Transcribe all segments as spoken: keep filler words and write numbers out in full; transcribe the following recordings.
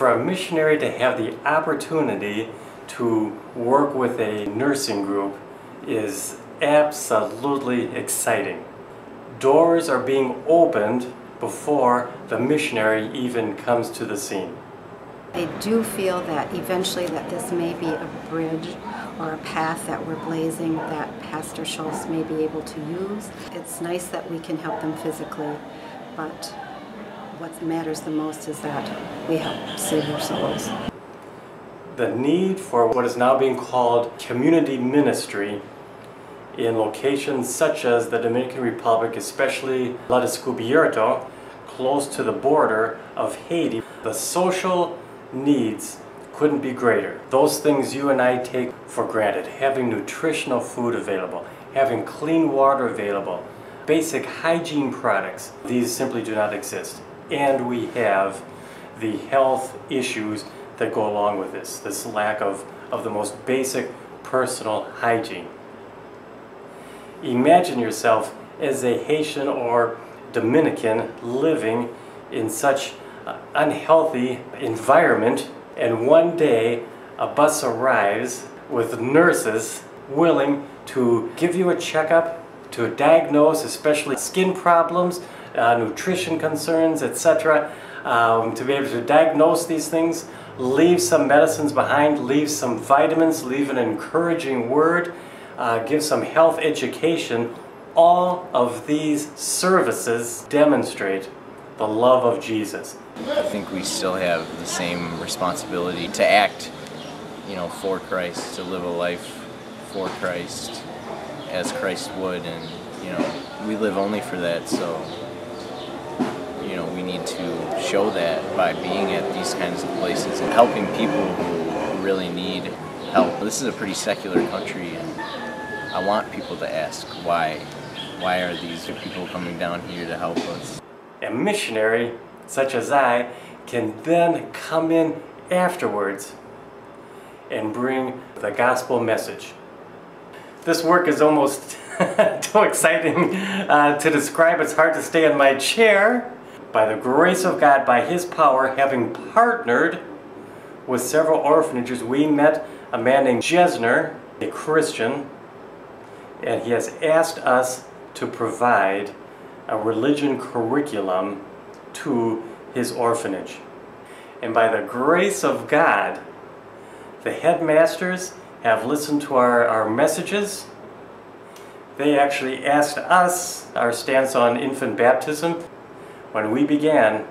for a missionary to have the opportunity to work with a nursing group is absolutely exciting. Doors are being opened before the missionary even comes to the scene. I do feel that eventually that this may be a bridge or a path that we're blazing that Pastor Schultz may be able to use. It's nice that we can help them physically, but what matters the most is that we help save their souls. The need for what is now being called community ministry in locations such as the Dominican Republic, especially La Descubierta, close to the border of Haiti, the social needs couldn't be greater. Those things you and I take for granted, having nutritional food available, having clean water available, basic hygiene products, these simply do not exist. And we have the health issues that go along with this, this lack of, of the most basic personal hygiene. Imagine yourself as a Haitian or Dominican living in such unhealthy environment, and one day a bus arrives with nurses willing to give you a checkup, to diagnose especially skin problems, uh, nutrition concerns, et cetera, um, to be able to diagnose these things, leave some medicines behind, leave some vitamins, leave an encouraging word, uh, give some health education. All of these services demonstrate the love of Jesus. I think we still have the same responsibility to act, you know, for Christ, to live a life for Christ, as Christ would, and, you know, we live only for that, so, you know, we need to show that by being at these kinds of places and helping people who really need help. This is a pretty secular country, and I want people to ask why, why are these people coming down here to help us? A missionary, such as I, can then come in afterwards and bring the gospel message. This work is almost too exciting uh, to describe. It's hard to stay in my chair. By the grace of God, by His power, having partnered with several orphanages, we met a man named Jesner, a Christian, and he has asked us to provide a religion curriculum to his orphanage. And by the grace of God, the headmasters have listened to our, our messages. They actually asked us our stance on infant baptism. When we began,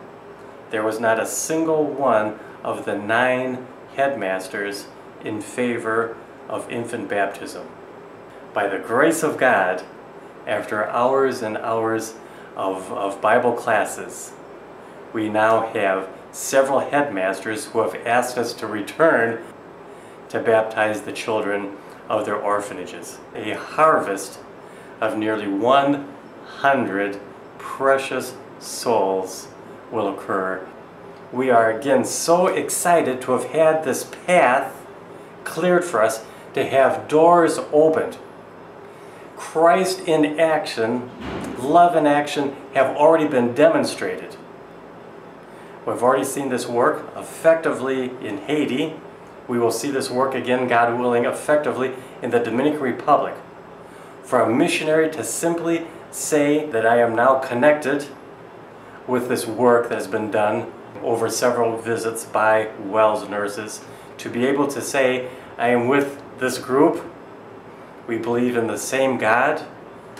there was not a single one of the nine headmasters in favor of infant baptism. By the grace of God, after hours and hours of, of Bible classes, we now have several headmasters who have asked us to return to baptize the children of their orphanages. A harvest of nearly one hundred precious souls will occur. We are again so excited to have had this path cleared for us, to have doors opened. Christ in action, love in action, have already been demonstrated. We've already seen this work effectively in Haiti. We will see this work again, God willing, effectively in the Dominican Republic. For a missionary to simply say that I am now connected with this work that has been done over several visits by Wells nurses, to be able to say, I am with this group. We believe in the same God.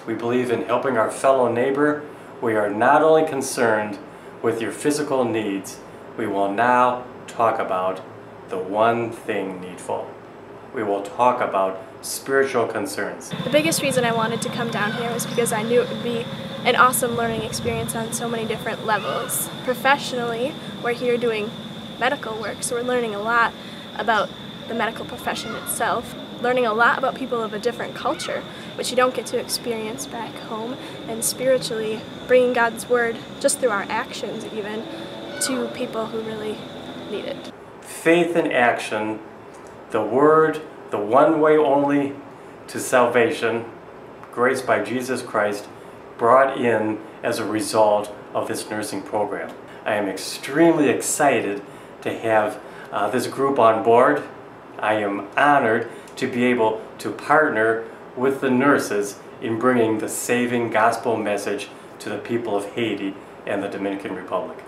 We believe in helping our fellow neighbor. We are not only concerned with your physical needs, we will now talk about the one thing needful. We will talk about spiritual concerns. The biggest reason I wanted to come down here was because I knew it would be an awesome learning experience on so many different levels. Professionally, we're here doing medical work, so we're learning a lot about the medical profession itself, learning a lot about people of a different culture, which you don't get to experience back home, and spiritually bringing God's word, just through our actions even, to people who really need it. Faith in action, the word, the one way only to salvation, grace by Jesus Christ, brought in as a result of this nursing program. I am extremely excited to have uh, this group on board. I am honored to be able to partner with the nurses in bringing the saving gospel message to the people of Haiti and the Dominican Republic.